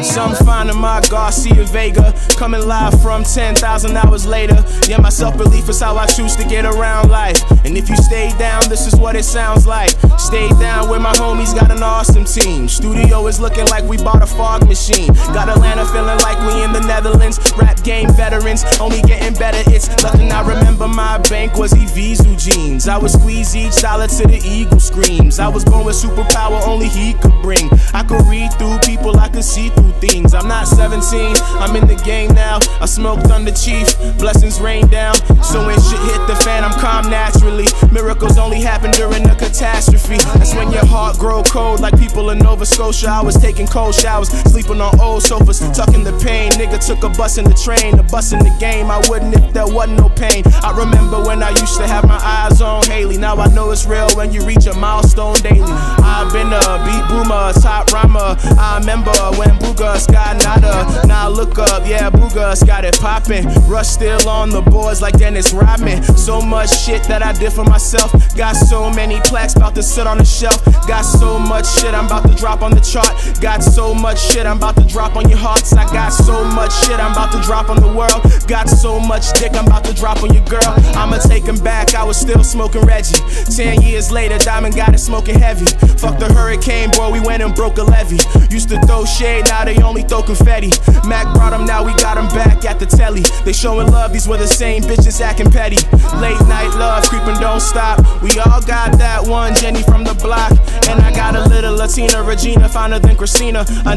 Some finding my Garcia Vega, coming live from 10,000 hours later. Yeah, my self-belief is how I choose to get around life. And if you stay down, this is what it sounds like. Stay down where my homies got an awesome team. Studio is looking like we bought a fog machine. Got Atlanta feeling like we in the Netherlands. Rap game veterans, only getting better. It's nothing I remember. My bank was Evisu jeans. I would squeeze each dollar to the eagle screams. I was born with superpower only he could bring. I could read through people, I could see through things. I'm not 17, I'm in the game now. I smoked Thunder Chief, blessings rain down. So when shit hit the fan, I'm calm naturally. Miracles only happen during a catastrophe. That's when your heart grow cold, like people in Nova Scotia. I was taking cold showers, sleeping on old sofas, tucking the pain. Nigga took a bus and the train, the bus in the game. I wouldn't if there wasn't no pain. I remember when I used to have my eyes on Haley. Now I know it's real when you reach a milestone daily. I've been a beat boomer, top rhymer. I remember when Bugus got nada. Now look up, yeah, Bugus got it poppin'. Rush still on the boards like Dennis Rodman. So much shit that I did for myself. Got so many plaques about to sit on the shelf. Got so much shit I'm about to drop on the chart. Got so much shit I'm about to drop on your hearts. I got so much shit I'm about to drop on the world. Got so much dick I'm about to drop on your girl. I'ma take him back, I was still smoking Reggie. 10 years later, Diamond got it smoking heavy. Fuck the hurricane, boy, we went and broke a levee. Used to throw shade, now they only throw confetti. Mac brought him, now we got him back at the telly. They showing love, these were the same bitches acting petty. Late night love, creeping don't stop. We all got that one, Jenny from the block. And I got a little Latina, Regina, finer than Christina. I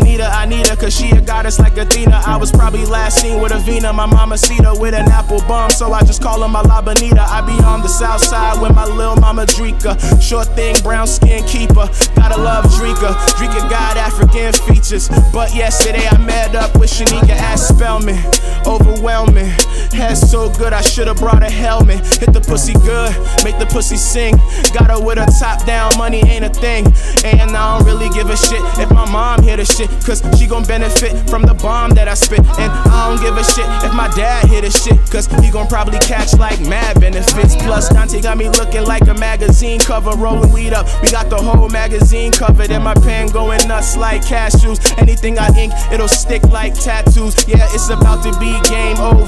need her, cause she a goddess like Athena. I was probably last seen with a Vina, my mama Cita with an apple bum. So I just call her my La Bonita. I be on the south side with my lil mama Drika. Short thing, brown skin keeper. Gotta love Drika. Drika got African features. But yesterday I met up with Shanika at Spelman. Overwhelming. Head so good I should've brought a helmet. Hit the pussy good, make the pussy sing. Got her with her top down, money ain't a thing. And I don't really give a shit if my mom hear the shit, cause she gon' benefit from the bomb that I spit. And I don't give a shit if my dad hear the shit, cause he gon' probably catch like mad benefits. Plus Dante got me looking like a magazine cover. Rolling weed up, we got the whole magazine covered. And my pen going nuts like cashews. Anything I ink, it'll stick like tattoos. Yeah, it's about to be game over.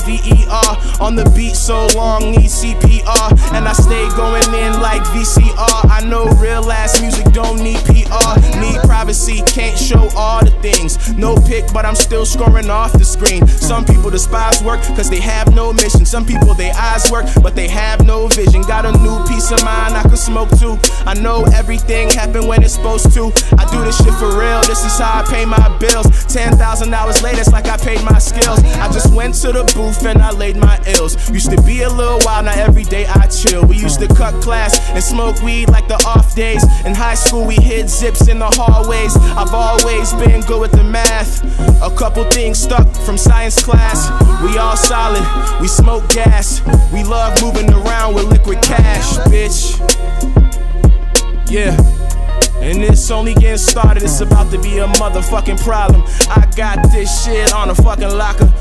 On the beat so long, need CPR. And I stay going in like VCR. I know real ass music don't need PR. Need privacy, can't show all the things. No pick, but I'm still scoring off the screen. Some people despise work, cause they have no mission. Some people, their eyes work, but they have no vision. Got a new peace of mind I could smoke to. I know everything happened when it's supposed to. I do this shit for real, this is how I pay my bills. 10,000 hours later, it's like I paid my skills. I just went to the booth and I laid my ills. Used to be a little wild, now every day I chill. We used to cut class and smoke weed like the off days. In high school we hid zips in the hallways. I've always been good with the math. A couple things stuck from science class. We all solid, we smoke gas. We love moving around with liquid cash, bitch. Yeah. And it's only getting started, it's about to be a motherfucking problem. I got this shit on a fucking locker.